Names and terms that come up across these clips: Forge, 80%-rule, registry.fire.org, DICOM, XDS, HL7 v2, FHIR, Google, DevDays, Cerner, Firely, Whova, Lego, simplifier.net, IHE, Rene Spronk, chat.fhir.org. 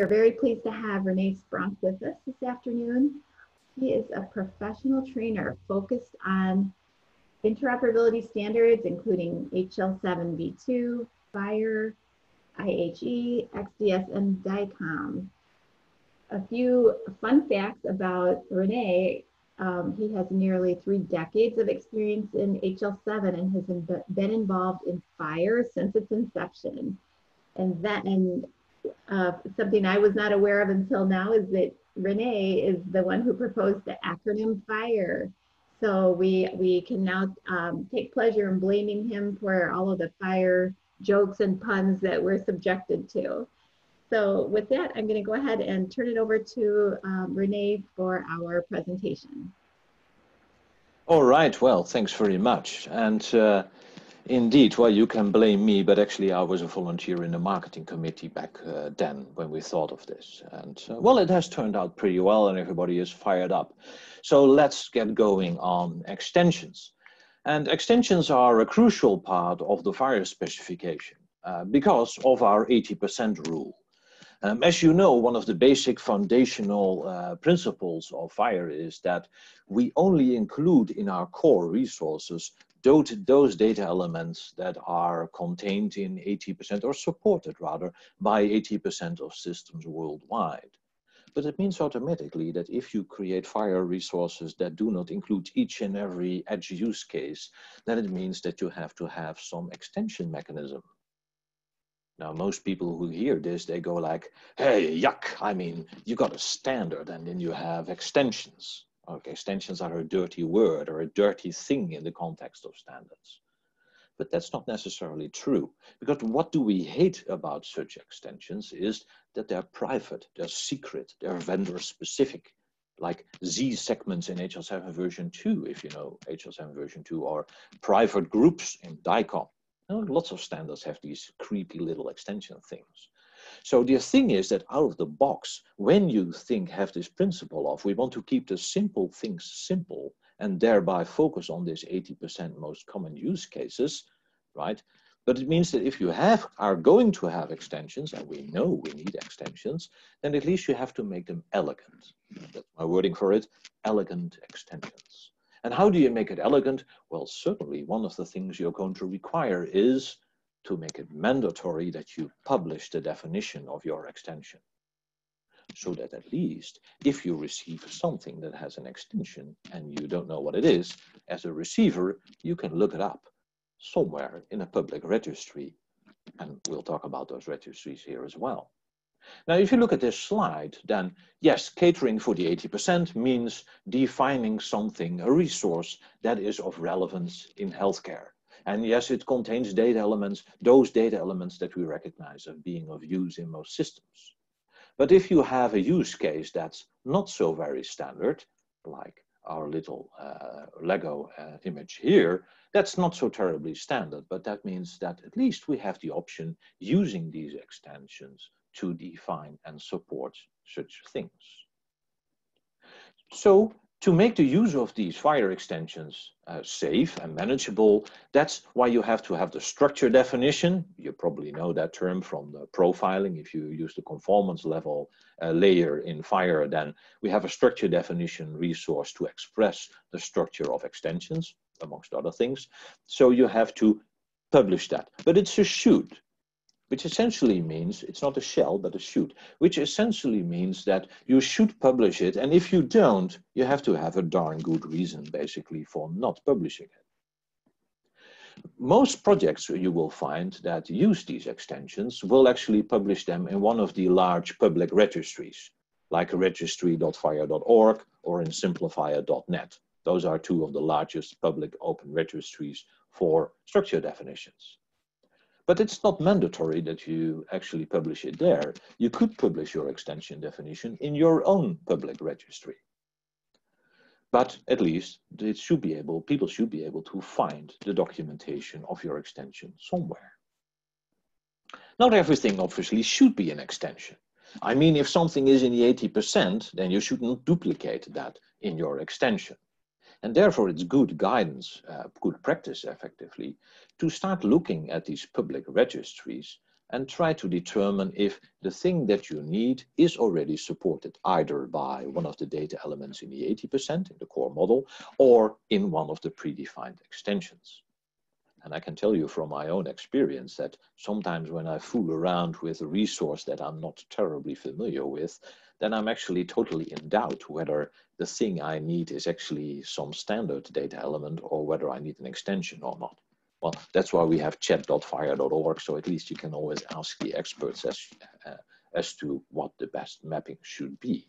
We're very pleased to have Rene Spronk with us this afternoon. He is a professional trainer focused on interoperability standards, including HL7 v2, FHIR, IHE, XDS, and DICOM. A few fun facts about Rene. He has nearly 3 decades of experience in HL7 and has been involved in FHIR since its inception. Something I was not aware of until now is that Rene is the one who proposed the acronym FHIR. So we can now take pleasure in blaming him for all of the FHIR jokes and puns that we're subjected to. So with that, I'm going to go ahead and turn it over to Rene for our presentation. All right. Well, thanks very much. And indeed, well, you can blame me, but actually I was a volunteer in the marketing committee back then when we thought of this. And well, it has turned out pretty well and everybody is fired up. So let's get going on extensions. And extensions are a crucial part of the FHIR specification because of our 80% rule. As you know, one of the basic foundational principles of FHIR is that we only include in our core resources those data elements that are contained in 80% or supported rather by 80% of systems worldwide. But it means automatically that if you create FHIR resources that do not include each and every edge use case, then it means that you have to have some extension mechanism. Now, most people who hear this, they go like, hey, yuck, I mean, you got a standard and then you have extensions. Okay, extensions are a dirty word or a dirty thing in the context of standards. But that's not necessarily true, because what do we hate about such extensions is that they're private, they're secret, they're vendor specific, like Z segments in HL7 version 2, if you know HL7 version 2, or private groups in DICOM. And lots of standards have these creepy little extension things. So the thing is that out of the box, when you have this principle of we want to keep the simple things simple and thereby focus on this 80% most common use cases, right? But it means that if you are going to have extensions, and we know we need extensions, then at least you have to make them elegant. That's my wording for it, elegant extensions. And how do you make it elegant? Well, certainly one of the things you're going to require is to make it mandatory that you publish the definition of your extension, so that at least if you receive something that has an extension and you don't know what it is, as a receiver, you can look it up somewhere in a public registry. And we'll talk about those registries here as well. Now, if you look at this slide, then yes, catering for the 80% means defining something, a resource that is of relevance in healthcare. And yes, it contains data elements, those data elements that we recognize as being of use in most systems. But if you have a use case that's not so very standard, like our little Lego image here, that's not so terribly standard, but that means that at least we have the option using these extensions to define and support such things. So, to make the use of these FHIR extensions safe and manageable, that's why you have to have the structure definition. You probably know that term from the profiling. If you use the conformance level layer in FHIR, then we have a structure definition resource to express the structure of extensions, amongst other things. So you have to publish that. But it's a shoot, which essentially means, it's not a shell, but a should, which essentially means that you should publish it. And if you don't, you have to have a darn good reason, basically, for not publishing it. Most projects you will find that use these extensions will actually publish them in one of the large public registries, like registry.fire.org or in simplifier.net. Those are two of the largest public open registries for structure definitions. But it's not mandatory that you actually publish it there. You could publish your extension definition in your own public registry. But at least it should be able, people should be able to find the documentation of your extension somewhere. Not everything obviously should be an extension. I mean, if something is in the 80%, then you should not duplicate that in your extension. And therefore, it's good guidance, good practice effectively, to start looking at these public registries and try to determine if the thing that you need is already supported either by one of the data elements in the 80% in the core model or in one of the predefined extensions. And I can tell you from my own experience that sometimes when I fool around with a resource that I'm not terribly familiar with, then I'm actually totally in doubt whether the thing I need is actually some standard data element or whether I need an extension or not. Well, that's why we have chat.fhir.org, so at least you can always ask the experts as to what the best mapping should be.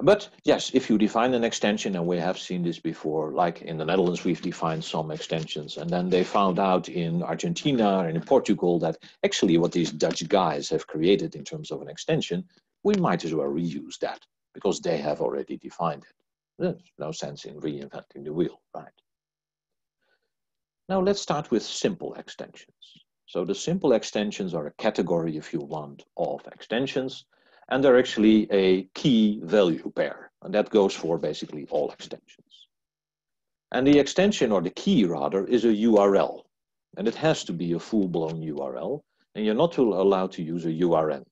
But yes, if you define an extension, and we have seen this before, like in the Netherlands, we've defined some extensions, and then they found out in Argentina and in Portugal that actually what these Dutch guys have created in terms of an extension, we might as well reuse that because they have already defined it. There's no sense in reinventing the wheel, right? Now let's start with simple extensions. So the simple extensions are a category, if you want, of extensions, and they're actually a key value pair, and that goes for basically all extensions. And the extension, or the key rather, is a URL, and it has to be a full-blown URL, and you're not allowed to use a URN.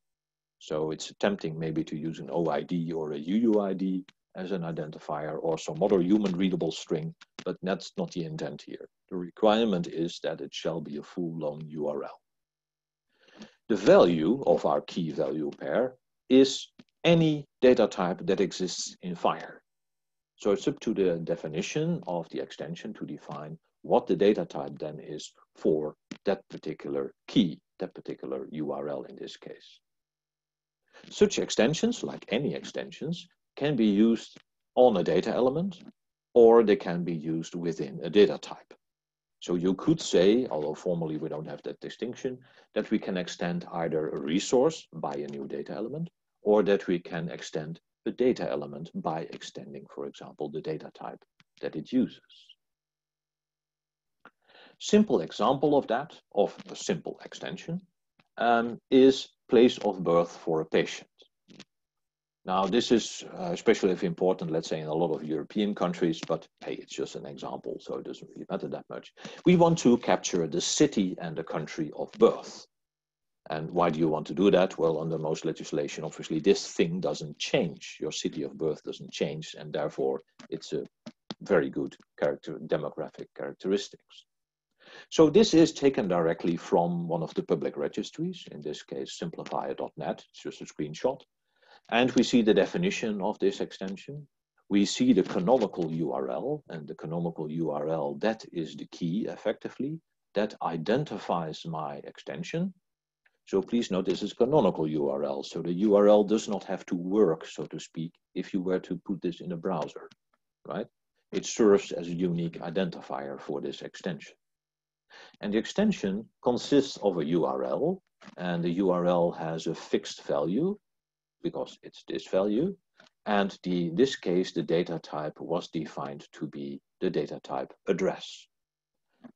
So it's tempting maybe to use an OID or a UUID as an identifier or some other human readable string, but that's not the intent here. The requirement is that it shall be a full-blown URL. The value of our key value pair is any data type that exists in FHIR. So it's up to the definition of the extension to define what the data type then is for that particular key, that particular URL in this case. Such extensions, like any extensions, can be used on a data element, or they can be used within a data type. So you could say, although formally we don't have that distinction, that we can extend either a resource by a new data element, or that we can extend a data element by extending, for example, the data type that it uses. Simple example of that, of a simple extension, is place of birth for a patient. Now, this is especially important, let's say, in a lot of European countries, but hey, it's just an example, so it doesn't really matter that much. We want to capture the city and the country of birth. And why do you want to do that? Well, under most legislation, obviously, this thing doesn't change. Your city of birth doesn't change, and therefore, it's a very good demographic characteristics. So this is taken directly from one of the public registries, in this case, simplifier.net. It's just a screenshot. And we see the definition of this extension. We see the canonical URL, and the canonical URL, that is the key, effectively, that identifies my extension. So please note this is canonical URL, so the URL does not have to work, so to speak, if you were to put this in a browser, right? It serves as a unique identifier for this extension. And the extension consists of a URL, and the URL has a fixed value, because it's this value, and in this case, the data type was defined to be the data type address.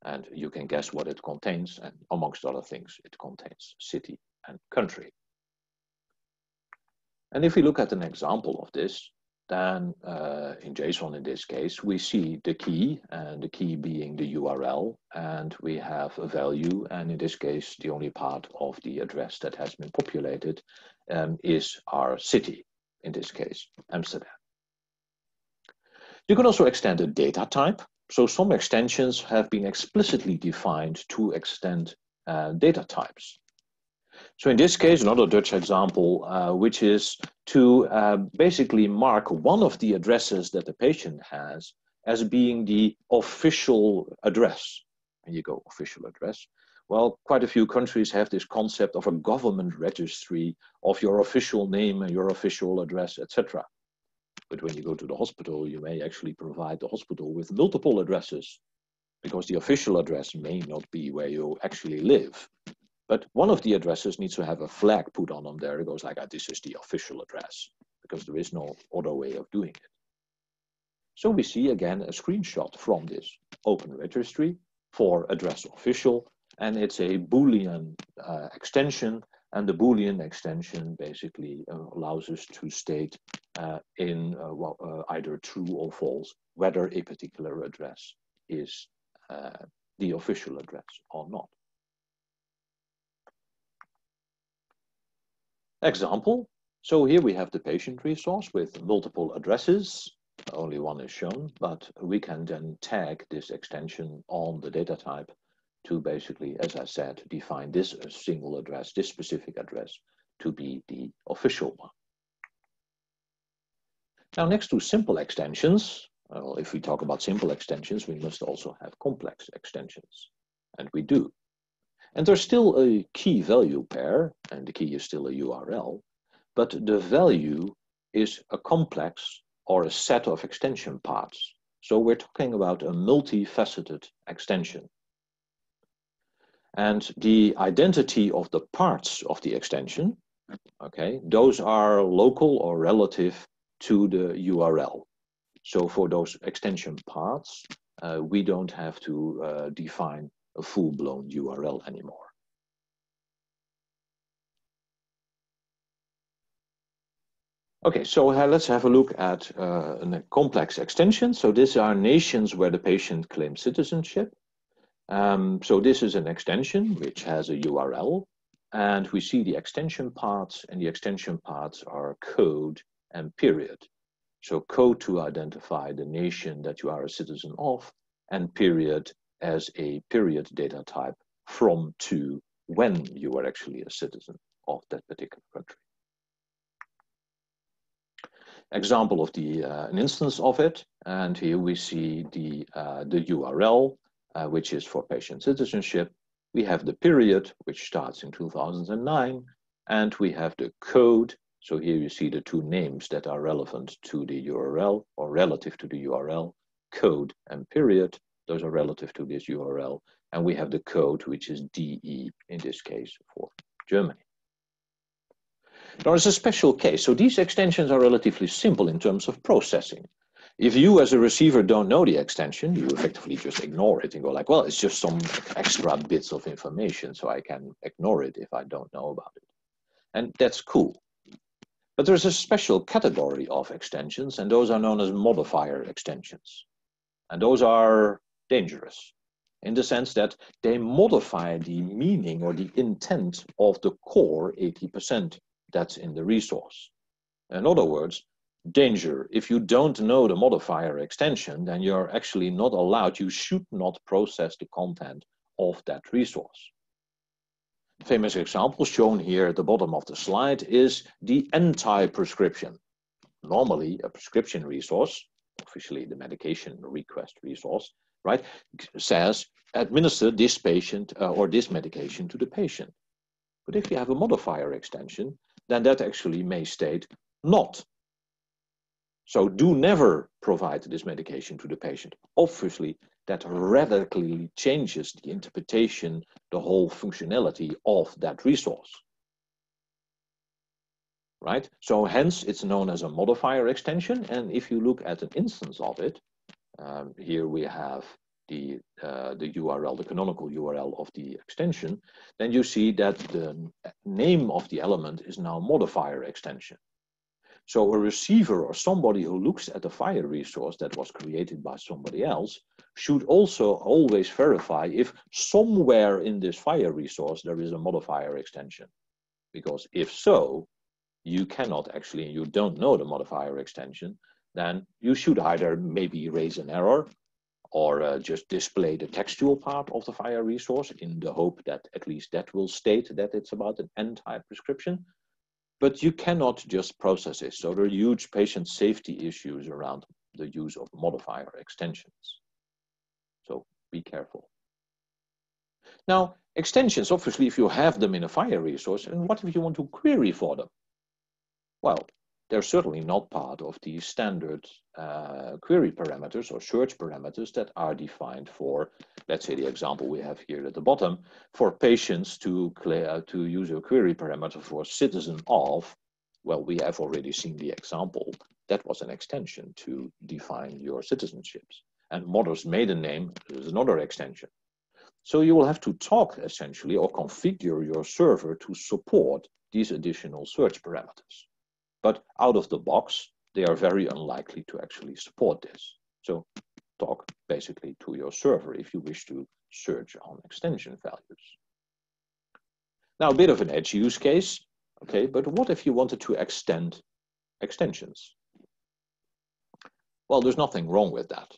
And you can guess what it contains, and amongst other things, it contains city and country. And if we look at an example of this, then in JSON in this case, we see the key, and the key being the URL, and we have a value, and in this case, the only part of the address that has been populated is our city, in this case, Amsterdam. You can also extend a data type. So some extensions have been explicitly defined to extend data types. So in this case, another Dutch example, which is to basically mark one of the addresses that the patient has as being the official address. And you go, official address. Well, quite a few countries have this concept of a government registry of your official name and your official address, etc. But when you go to the hospital, you may actually provide the hospital with multiple addresses, because the official address may not be where you actually live. But one of the addresses needs to have a flag put on them there. It goes like, this is the official address, because there is no other way of doing it. So we see again a screenshot from this open registry for address official, and it's a Boolean extension, and the Boolean extension basically allows us to state either true or false, whether a particular address is the official address or not. Example, so here we have the patient resource with multiple addresses. Only one is shown, but we can then tag this extension on the data type to basically, as I said, define this single address, this specific address, to be the official one. Now, next to simple extensions, well, if we talk about simple extensions, we must also have complex extensions, and we do. And there's still a key value pair, and the key is still a URL, but the value is a complex or a set of extension paths. So we're talking about a multifaceted extension. And the identity of the parts of the extension, okay, those are local or relative to the URL. So for those extension paths, we don't have to define a full-blown URL anymore. Okay, so let's have a look at a complex extension. So these are nations where the patient claims citizenship. So this is an extension which has a URL, and we see the extension paths, and the extension paths are code and period. So code to identify the nation that you are a citizen of, and period as a period data type from to when you are actually a citizen of that particular country. Example of the an instance of it, and here we see the URL, which is for patient citizenship. We have the period, which starts in 2009, and we have the code. So here you see the two names that are relevant to the URL or relative to the URL, code and period. Those are relative to this URL. And we have the code, which is DE, in this case, for Germany. There is a special case. So these extensions are relatively simple in terms of processing. If you as a receiver don't know the extension, you effectively just ignore it and go like, well, it's just some extra bits of information, so I can ignore it if I don't know about it. And that's cool. But there's a special category of extensions, and those are known as modifier extensions. And those are dangerous in the sense that they modify the meaning or the intent of the core 80% that's in the resource. In other words, danger. If you don't know the modifier extension, then you're actually not allowed, you should not process the content of that resource. Famous example shown here at the bottom of the slide is the anti-prescription. Normally, a prescription resource, officially the medication request resource, right, says administer this patient or this medication to the patient. But if you have a modifier extension, then that actually may state not. So do never provide this medication to the patient. Obviously, that radically changes the interpretation, the whole functionality of that resource. Right? So hence, it's known as a modifier extension. And if you look at an instance of it, here we have the URL, the canonical URL of the extension, then you see that the name of the element is now modifier extension. So a receiver or somebody who looks at the FHIR resource that was created by somebody else should also always verify if somewhere in this FHIR resource there is a modifier extension. Because if so, you cannot actually, and you don't know the modifier extension, then you should either maybe raise an error or just display the textual part of the FHIR resource in the hope that at least that will state that it's about an anti-prescription. But you cannot just process it. So there are huge patient safety issues around the use of modifier extensions. So be careful. Now, extensions, obviously, if you have them in a FHIR resource, and what if you want to query for them? Well, they're certainly not part of the standard query parameters or search parameters that are defined for, let's say the example we have here at the bottom, for patients to use a query parameter for citizen of. Well, we have already seen the example. That was an extension to define your citizenships. And mother's maiden name is another extension. So you will have to talk essentially or configure your server to support these additional search parameters. But out of the box, they are very unlikely to actually support this. So talk basically to your server if you wish to search on extension values. Now, a bit of an edge use case. Okay, but what if you wanted to extend extensions? Well, there's nothing wrong with that.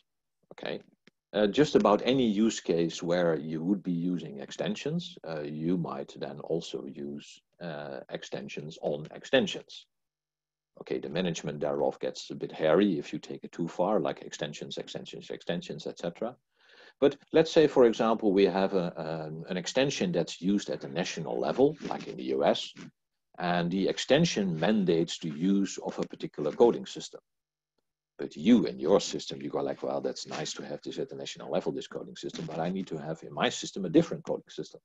Okay, just about any use case where you would be using extensions, you might then also use extensions on extensions. Okay, the management thereof gets a bit hairy if you take it too far, like extensions, etc. But let's say, for example, we have an extension that's used at the national level, like in the US, and the extension mandates the use of a particular coding system. But you in your system, you go like, well, that's nice to have this at the national level, this coding system, but I need to have in my system a different coding system.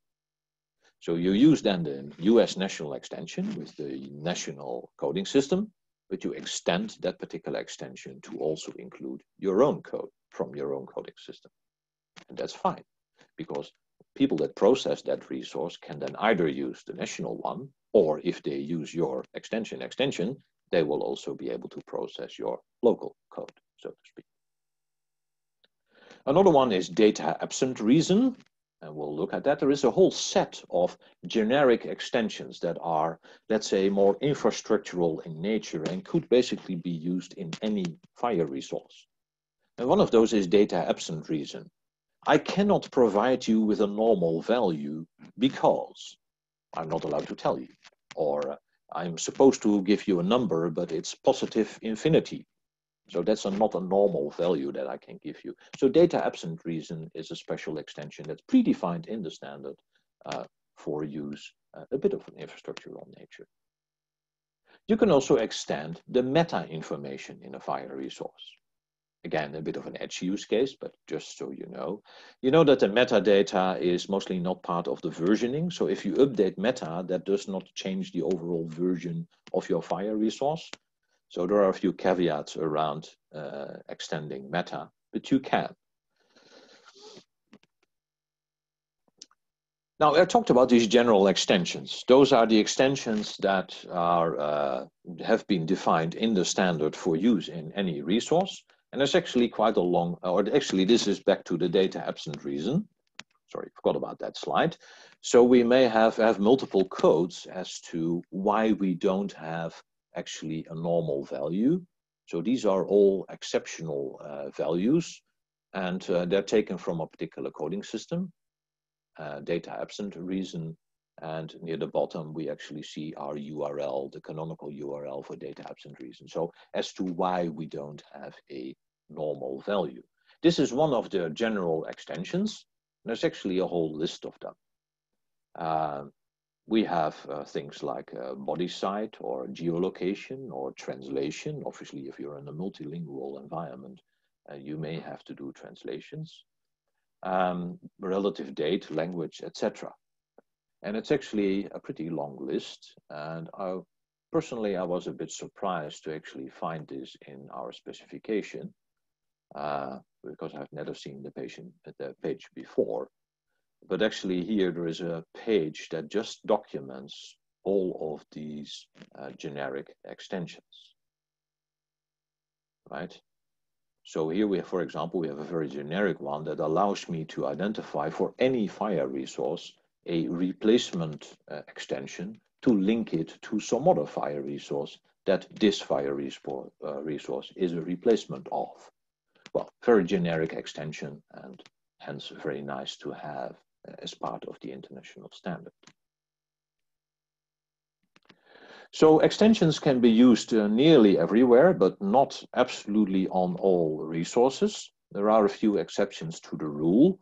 So you use then the US national extension with the national coding system, but you extend that particular extension to also include your own code from your own coding system. And that's fine, because people that process that resource can then either use the national one, or if they use your extension, they will also be able to process your local code, so to speak. Another one is data absent reason, and we'll look at that. There is a whole set of generic extensions that are, let's say, more infrastructural in nature and could basically be used in any fire resource. And one of those is data absent reason. I cannot provide you with a normal value because I'm not allowed to tell you, or I'm supposed to give you a number, but it's positive infinity. So that's not a normal value that I can give you. So data absent reason is a special extension that's predefined in the standard for use, a bit of an infrastructural nature. You can also extend the meta information in a fire resource. Again, a bit of an edge use case, but just so you know that the metadata is mostly not part of the versioning. So if you update meta, that does not change the overall version of your fire resource. So there are a few caveats around extending meta, but you can. Now, I talked about these general extensions. Those are the extensions that are, have been defined in the standard for use in any resource. And there's actually quite a long, or actually this is back to the data absent reason. Sorry, forgot about that slide. So we may have multiple codes as to why we don't have actually a normal value. So these are all exceptional values, and they're taken from a particular coding system, data absent reason. And near the bottom, we actually see our URL, the canonical URL for data absent reason. So as to why we don't have a normal value. This is one of the general extensions. There's actually a whole list of them. We have things like body site or geolocation or translation. Obviously, if you're in a multilingual environment, you may have to do translations. Relative date, language, etc. And it's actually a pretty long list. And personally, I was a bit surprised to actually find this in our specification because I've never seen the page before. But actually here, there is a page that just documents all of these generic extensions, right? So here we have, for example, we have a very generic one that allows me to identify for any fire resource a replacement extension to link it to some other fire resource that this fire resource is a replacement of. Well, very generic extension, and hence very nice to have as part of the international standard. So extensions can be used nearly everywhere, but not absolutely on all resources. There are a few exceptions to the rule.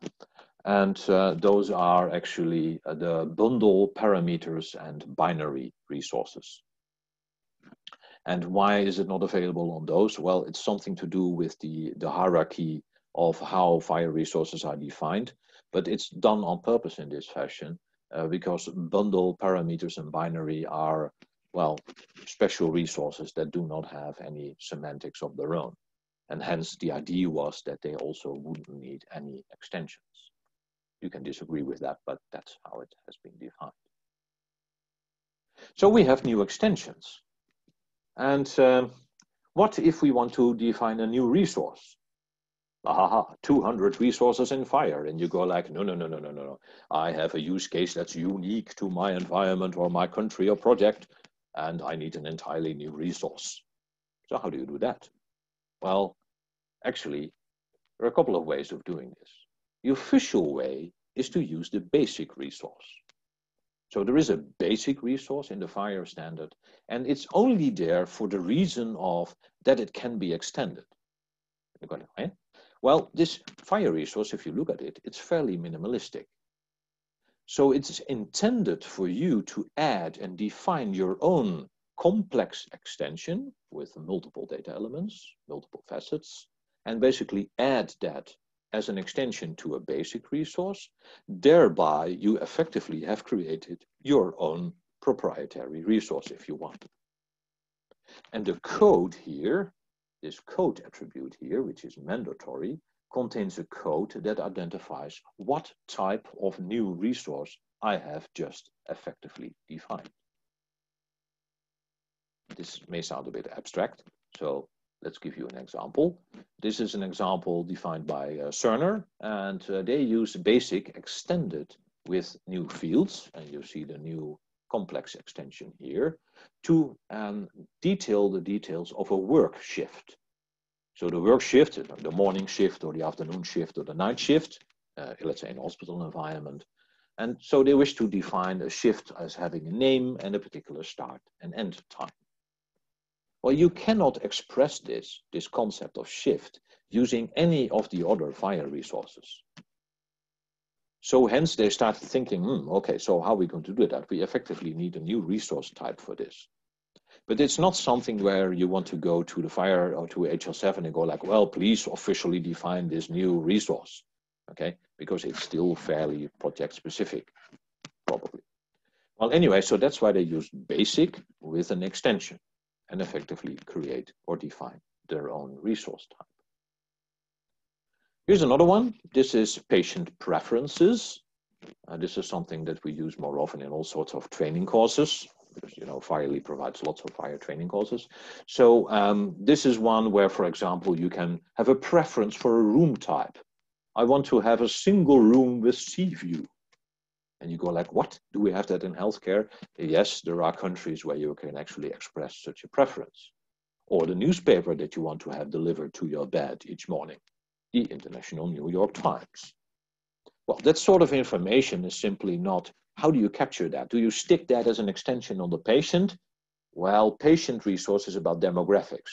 And those are actually the bundle parameters and binary resources. And why is it not available on those? Well, it's something to do with the hierarchy of how fire resources are defined, but it's done on purpose in this fashion because bundle parameters and binary are, well, special resources that do not have any semantics of their own. And hence the idea was that they also wouldn't need any extensions. You can disagree with that, but that's how it has been defined. So we have new extensions. And what if we want to define a new resource? Aha, 200 resources in fire. And you go like, no. I have a use case that's unique to my environment or my country or project. and I need an entirely new resource. So how do you do that? Well, actually, there are a couple of ways of doing this. The official way is to use the basic resource. So there is a basic resource in the FHIR standard, and it's only there for the reason of that it can be extended. Well, this FHIR resource, if you look at it, it's fairly minimalistic. So it's intended for you to add and define your own complex extension with multiple data elements, multiple facets, and basically add that as an extension to a basic resource. Thereby, you effectively have created your own proprietary resource if you want. And the code here, this code attribute here, which is mandatory, contains a code that identifies what type of new resource I have just effectively defined. This may sound a bit abstract, so let's give you an example. This is an example defined by Cerner, and they use basic extended with new fields, and you see the new complex extension here, to detail the details of a work shift. So the work shift, the morning shift or the afternoon shift or the night shift, let's say in a hospital environment. And so they wish to define a shift as having a name and a particular start and end time. Well, you cannot express this concept of shift using any of the other FHIR resources. So hence they start thinking, okay, so how are we going to do that? We effectively need a new resource type for this. But it's not something where you want to go to the FHIR or to HL7 and go like, well, please officially define this new resource, okay? Because it's still fairly project specific, probably. Well, anyway, so that's why they use basic with an extension and effectively create or define their own resource type. Here's another one. This is patient preferences. This is something that we use more often in all sorts of training courses. Because, you know, Firely provides lots of FHIR training courses. So this is one where, for example, you can have a preference for a room type. I want to have a single room with sea view. And you go like, what? Do we have that in healthcare? Yes, there are countries where you can actually express such a preference. Or the newspaper that you want to have delivered to your bed each morning, the International New York Times. Well, that sort of information is simply not. How do you capture that? Do you stick that as an extension on the patient? Well, patient resource is about demographics.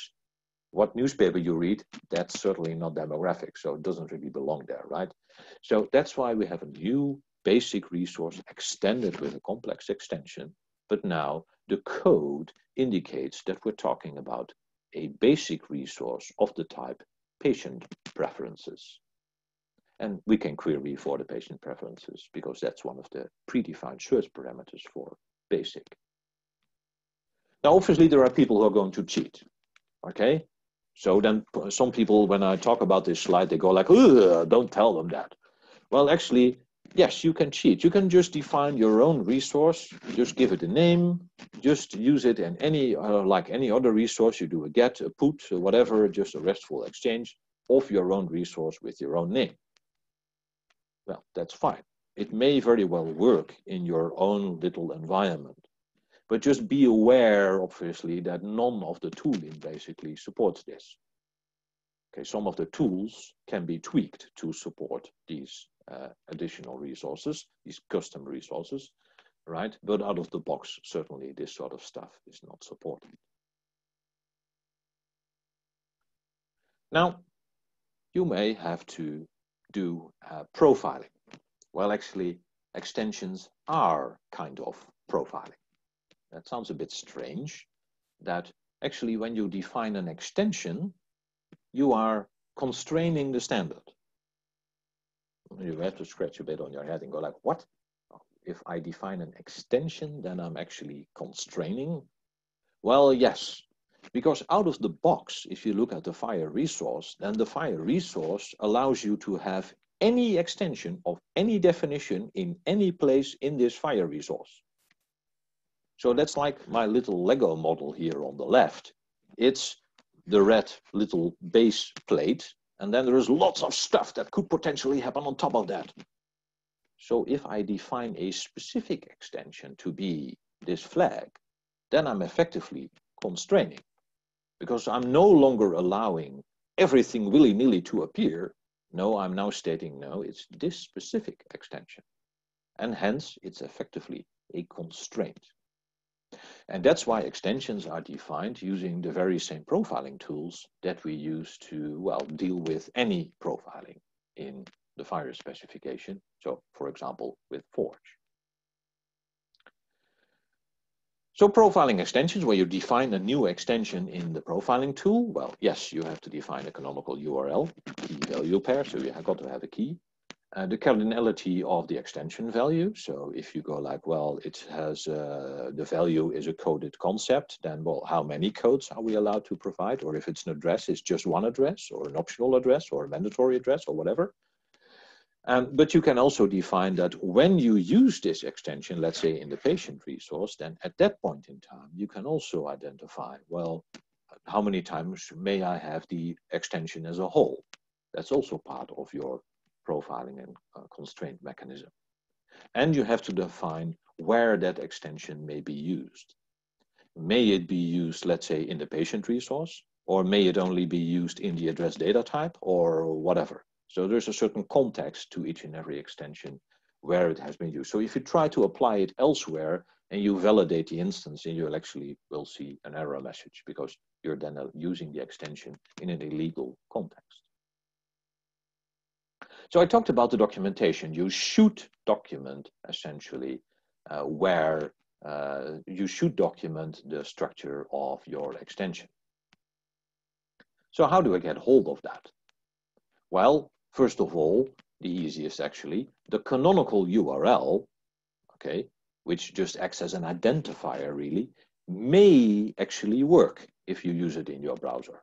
What newspaper you read, that's certainly not demographic, so it doesn't really belong there, right? So that's why we have a new basic resource extended with a complex extension, but now the code indicates that we're talking about a basic resource of the type patient preferences. And we can query for the patient preferences because that's one of the predefined search parameters for basic. Now, obviously, there are people who are going to cheat, okay? So then some people, when I talk about this slide, they go like, don't tell them that. Well, actually, yes, you can cheat. You can just define your own resource, just give it a name, just use it in any, like any other resource. You do a get, a put, or whatever, just a RESTful exchange of your own resource with your own name. Well, that's fine. It may very well work in your own little environment, but just be aware, obviously, that none of the tooling basically supports this. Okay, some of the tools can be tweaked to support these additional resources, these custom resources, right? But out of the box, certainly this sort of stuff is not supported. Now, you may have to do profiling. Well, actually, extensions are kind of profiling. That sounds a bit strange, that actually when you define an extension, you are constraining the standard. You have to scratch a bit on your head and go like, what? If I define an extension, then I'm actually constraining? Well, yes. Because out of the box, if you look at the FHIR resource, then the FHIR resource allows you to have any extension of any definition in any place in this FHIR resource. So that's like my little Lego model here on the left. It's the red little base plate, and then there is lots of stuff that could potentially happen on top of that. So if I define a specific extension to be this flag, then I'm effectively constraining, because I'm no longer allowing everything willy-nilly to appear. No, I'm now stating, no, it's this specific extension. And hence, it's effectively a constraint. And that's why extensions are defined using the very same profiling tools that we use to, well, deal with any profiling in the FHIR specification. So, for example, with Forge. So profiling extensions, where you define a new extension in the profiling tool. Well, yes, you have to define a canonical URL, key value pair, so you have got to have a key. The cardinality of the extension value. So if you go like, well, it has the value is a coded concept, then, well, how many codes are we allowed to provide? Or if it's an address, it's just one address, or an optional address, or a mandatory address, or whatever. But you can also define that when you use this extension, let's say in the patient resource, then at that point in time, you can also identify, well, how many times may I have the extension as a whole? That's also part of your profiling and constraint mechanism. And you have to define where that extension may be used. May it be used, let's say, in the patient resource, or may it only be used in the address data type, or whatever. So there's a certain context to each and every extension where it has been used. So if you try to apply it elsewhere and you validate the instance, then you'll actually will see an error message, because you're then using the extension in an illegal context. So I talked about the documentation. You should document essentially you should document the structure of your extension. So how do I get hold of that? Well, first of all, the easiest actually, the canonical URL, okay, which just acts as an identifier really, may actually work if you use it in your browser.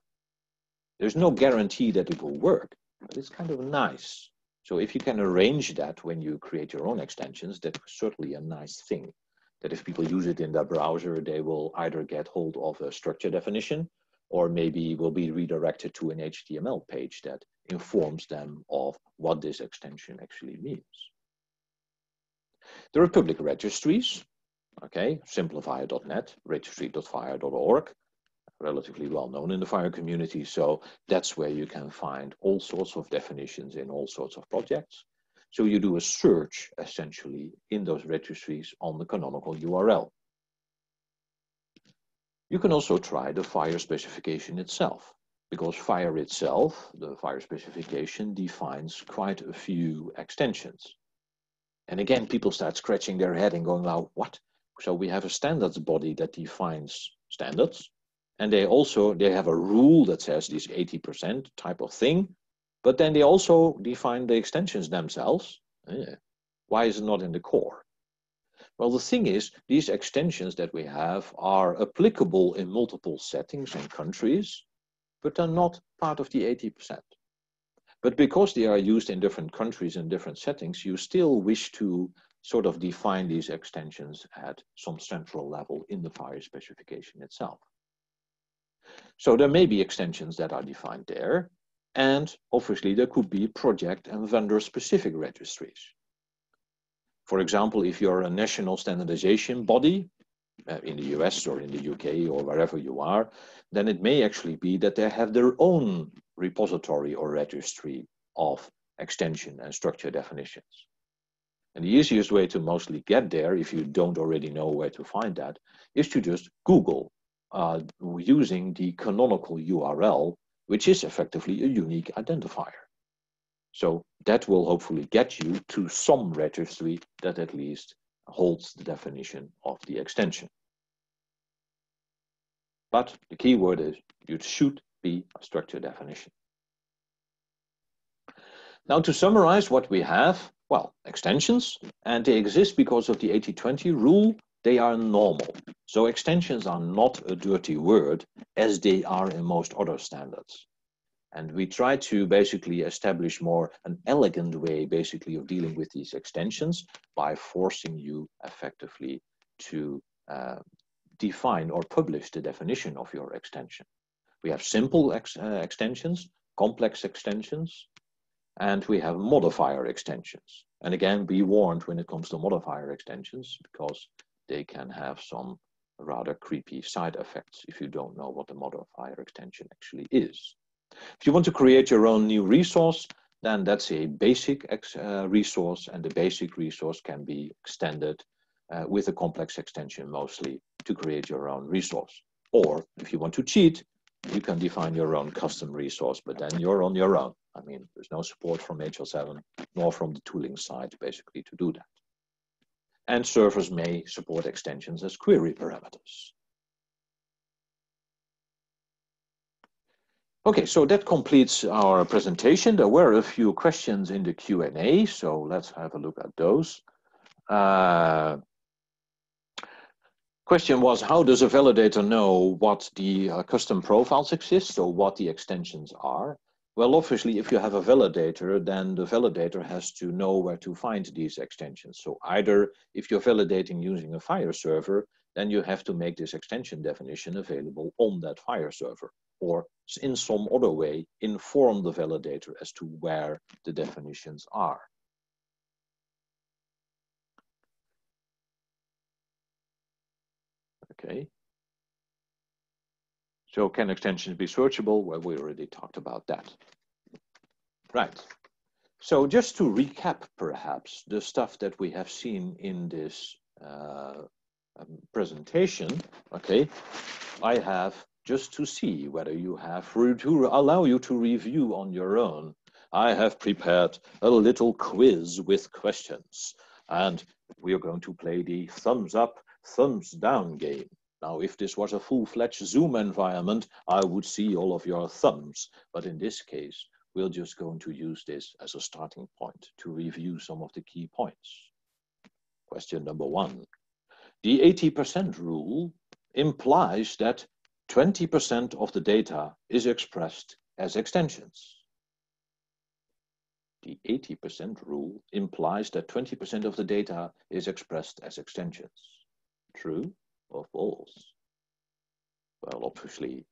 There's no guarantee that it will work, but it's kind of nice. So if you can arrange that when you create your own extensions, that's certainly a nice thing, that if people use it in their browser, they will either get hold of a structure definition, or maybe will be redirected to an HTML page that informs them of what this extension actually means. There are public registries, okay, simplifier.net, registry.fire.org, relatively well known in the FHIR community, so that's where you can find all sorts of definitions in all sorts of projects. So you do a search essentially in those registries on the canonical URL. You can also try the FHIR specification itself, because FHIR itself, the FHIR specification, defines quite a few extensions. And again, people start scratching their head and going, "Now what?" So we have a standards body that defines standards, and they have a rule that says this 80% type of thing, but then they also define the extensions themselves. Yeah. Why is it not in the core? Well, the thing is, these extensions that we have are applicable in multiple settings and countries, but they're not part of the 80%. But because they are used in different countries and different settings, you still wish to sort of define these extensions at some central level in the FHIR specification itself. So there may be extensions that are defined there, and obviously there could be project and vendor-specific registries. For example, if you're a national standardization body in the US or in the UK or wherever you are, then it may actually be that they have their own repository or registry of extension and structure definitions. And the easiest way to mostly get there, if you don't already know where to find that, is to just Google using the canonical URL, which is effectively a unique identifier. So that will hopefully get you to some registry that at least holds the definition of the extension. But the key word is, it should be a structure definition. Now, to summarize what we have, well, extensions, and they exist because of the 80-20 rule, they are normal. So extensions are not a dirty word, as they are in most other standards. And we try to basically establish more an elegant way basically of dealing with these extensions by forcing you effectively to define or publish the definition of your extension. We have simple extensions, complex extensions, and we have modifier extensions. And again, be warned when it comes to modifier extensions, because they can have some rather creepy side effects if you don't know what the modifier extension actually is. If you want to create your own new resource, then that's a basic resource, and the basic resource can be extended with a complex extension mostly to create your own resource. Or if you want to cheat, you can define your own custom resource, but then you're on your own. I mean, there's no support from HL7 nor from the tooling side basically to do that. And servers may support extensions as query parameters. Okay, so that completes our presentation. There were a few questions in the Q&A, so let's have a look at those. Question was, how does a validator know what the custom profiles exist or what the extensions are? Well, obviously, if you have a validator, then the validator has to know where to find these extensions. So either if you're validating using a FHIR server, then you have to make this extension definition available on that FHIR server, or in some other way, inform the validator as to where the definitions are. Okay. So can extensions be searchable? Well, we already talked about that. Right. So just to recap, perhaps, the stuff that we have seen in this presentation, okay, I have just to see whether you have, to allow you to review on your own, I have prepared a little quiz with questions, and we are going to play the thumbs up, thumbs down game. Now, if this was a full-fledged Zoom environment, I would see all of your thumbs. But in this case, we're just going to use this as a starting point to review some of the key points. Question number one. The 80% rule implies that 20% of the data is expressed as extensions. The 80% rule implies that 20% of the data is expressed as extensions. True or false? Well, obviously,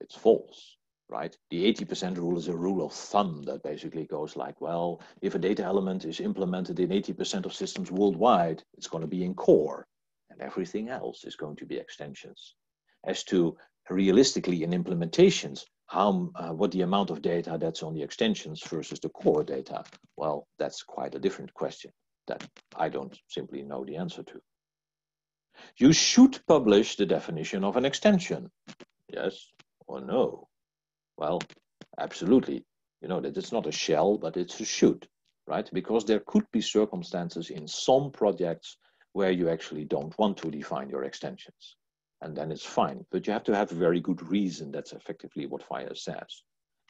it's false, right? The 80% rule is a rule of thumb that basically goes like, well, if a data element is implemented in 80% of systems worldwide, it's going to be in core, and everything else is going to be extensions. As to realistically in implementations, how, what the amount of data that's on the extensions versus the core data, well, that's quite a different question that I don't simply know the answer to. You should publish the definition of an extension. Yes or no? Well, absolutely. You know that it's not a shall, but it's a should, right? Because there could be circumstances in some projects where you actually don't want to define your extensions. And then it's fine. But you have to have a very good reason. That's effectively what FHIR says.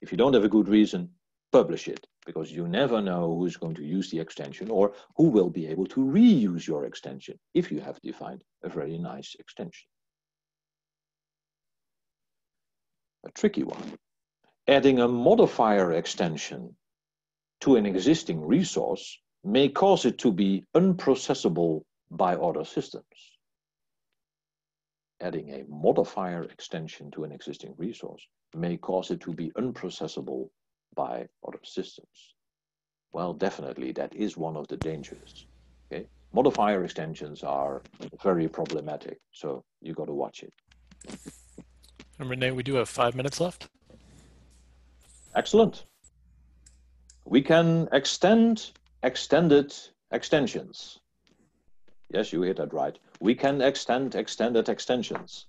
If you don't have a good reason, publish it, because you never know who's going to use the extension or who will be able to reuse your extension if you have defined a very nice extension. A tricky one. Adding a modifier extension to an existing resource may cause it to be unprocessable by other systems. Adding a modifier extension to an existing resource may cause it to be unprocessable by other systems. Well, definitely that is one of the dangers. Okay, modifier extensions are very problematic, so you got to watch it. And Rene, we do have 5 minutes left. Excellent. We can extend extended extensions. Yes, you heard that right. We can extend extended extensions.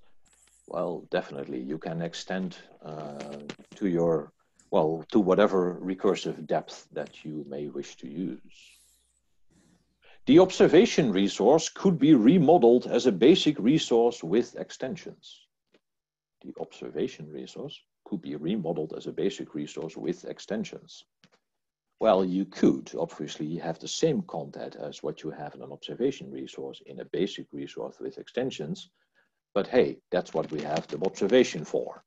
Well, definitely you can extend to your, well, to whatever recursive depth that you may wish to use. The observation resource could be remodeled as a basic resource with extensions. The observation resource could be remodeled as a basic resource with extensions. Well, you could obviously have the same content as what you have in an observation resource in a basic resource with extensions, but hey, that's what we have the observation for.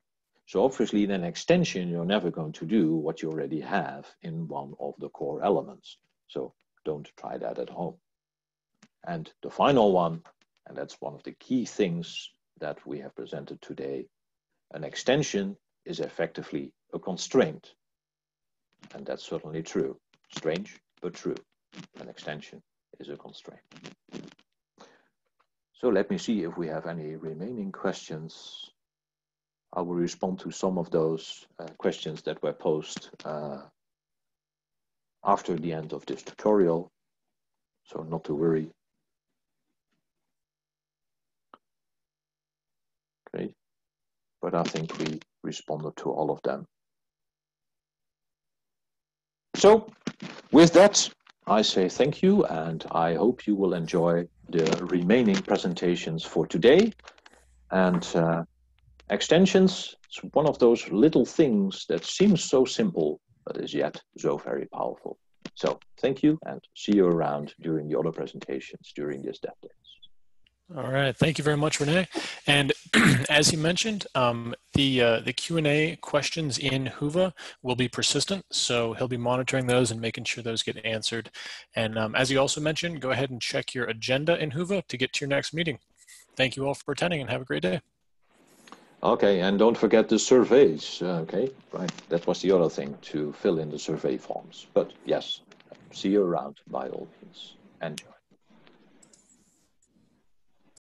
So obviously in an extension, you're never going to do what you already have in one of the core elements. So don't try that at home. And the final one, and that's one of the key things that we have presented today, an extension is effectively a constraint. And that's certainly true. Strange, but true. An extension is a constraint. So let me see if we have any remaining questions. I will respond to some of those questions that were posed after the end of this tutorial, so not to worry. Okay, but I think we responded to all of them. So with that, I say thank you, and I hope you will enjoy the remaining presentations for today. And extensions, it's one of those little things that seems so simple, but is yet so very powerful. So thank you, and see you around during the other presentations during this DevDays. All right, thank you very much, Rene. And as he mentioned, the Q&A questions in Whova will be persistent, so he'll be monitoring those and making sure those get answered. And as he also mentioned, go ahead and check your agenda in Whova to get to your next meeting. Thank you all for attending, and have a great day. Okay, and don't forget the surveys, okay? Right, that was the other thing, to fill in the survey forms. But yes, see you around by all means. Enjoy.